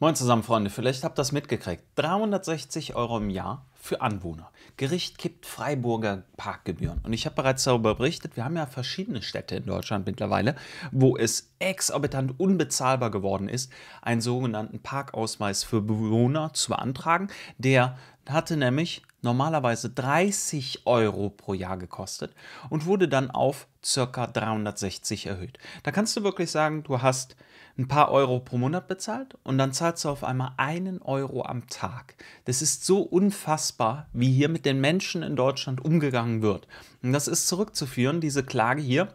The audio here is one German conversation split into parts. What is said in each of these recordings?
Moin zusammen, Freunde, vielleicht habt ihr das mitgekriegt. 360 € im Jahr für Anwohner. Gericht kippt Freiburger Parkgebühren. Und ich habe bereits darüber berichtet, wir haben ja verschiedene Städte in Deutschland mittlerweile, wo es exorbitant unbezahlbar geworden ist, einen sogenannten Parkausweis für Bewohner zu beantragen. Der hatte nämlich normalerweise 30 € pro Jahr gekostet und wurde dann auf ca. 360 erhöht. Da kannst du wirklich sagen, du hast ein paar Euro pro Monat bezahlt und dann zahlst du auf einmal 1 € am Tag. Das ist so unfassbar, wie hier mit den Menschen in Deutschland umgegangen wird. Und das ist zurückzuführen, diese Klage hier,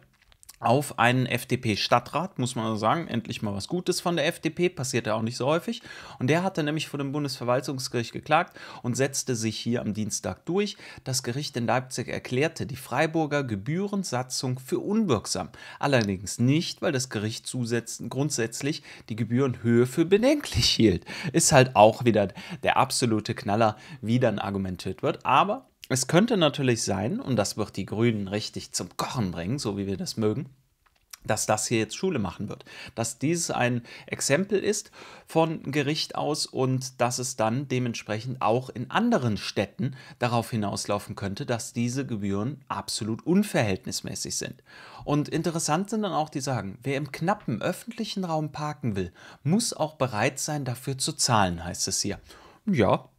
auf einen FDP-Stadtrat, muss man sagen, endlich mal was Gutes von der FDP, passiert ja auch nicht so häufig. Und der hatte nämlich vor dem Bundesverwaltungsgericht geklagt und setzte sich hier am Dienstag durch. Das Gericht in Leipzig erklärte die Freiburger Gebührensatzung für unwirksam. Allerdings nicht, weil das Gericht grundsätzlich die Gebührenhöhe für bedenklich hielt. Ist halt auch wieder der absolute Knaller, wie dann argumentiert wird, aber es könnte natürlich sein, und das wird die Grünen richtig zum Kochen bringen, so wie wir das mögen, dass das hier jetzt Schule machen wird. Dass dies ein Exempel ist von Gericht aus und dass es dann dementsprechend auch in anderen Städten darauf hinauslaufen könnte, dass diese Gebühren absolut unverhältnismäßig sind. Und interessant sind dann auch die sagen, wer im knappen öffentlichen Raum parken will, muss auch bereit sein, dafür zu zahlen, heißt es hier. Ja,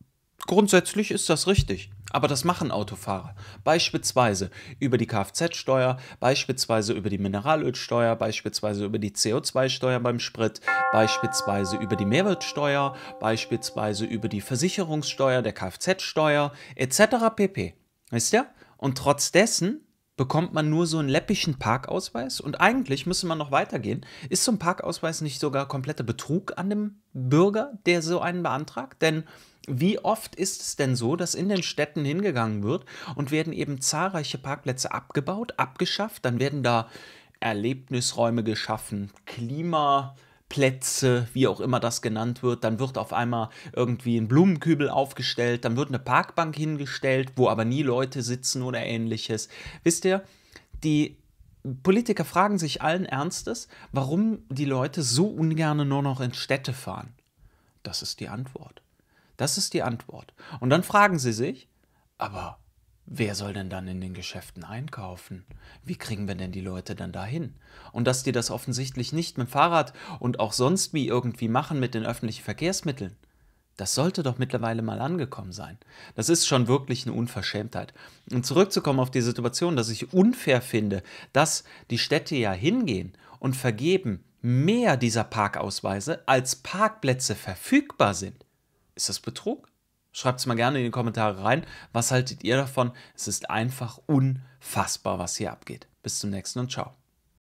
grundsätzlich ist das richtig. Aber das machen Autofahrer, beispielsweise über die Kfz-Steuer, beispielsweise über die Mineralölsteuer, beispielsweise über die CO2-Steuer beim Sprit, beispielsweise über die Mehrwertsteuer, beispielsweise über die Versicherungssteuer, der Kfz-Steuer etc. pp. Wisst ihr? Und trotz dessen bekommt man nur so einen läppischen Parkausweis und eigentlich müsste man noch weitergehen. Ist so ein Parkausweis nicht sogar kompletter Betrug an dem Bürger, der so einen beantragt? Denn wie oft ist es denn so, dass in den Städten hingegangen wird und werden eben zahlreiche Parkplätze abgebaut, abgeschafft, dann werden da Erlebnisräume geschaffen, Klimaplätze, wie auch immer das genannt wird, dann wird auf einmal irgendwie ein Blumenkübel aufgestellt, dann wird eine Parkbank hingestellt, wo aber nie Leute sitzen oder ähnliches. Wisst ihr, die Politiker fragen sich allen Ernstes, warum die Leute so ungern nur noch in Städte fahren. Das ist die Antwort. Das ist die Antwort. Und dann fragen sie sich, aber wer soll denn dann in den Geschäften einkaufen? Wie kriegen wir denn die Leute dann dahin? Und dass die das offensichtlich nicht mit dem Fahrrad und auch sonst wie irgendwie machen mit den öffentlichen Verkehrsmitteln, das sollte doch mittlerweile mal angekommen sein. Das ist schon wirklich eine Unverschämtheit. Und zurückzukommen auf die Situation, dass ich unfair finde, dass die Städte ja hingehen und vergeben mehr dieser Parkausweise, als Parkplätze verfügbar sind. Ist das Betrug? Schreibt es mal gerne in die Kommentare rein. Was haltet ihr davon? Es ist einfach unfassbar, was hier abgeht. Bis zum nächsten und ciao.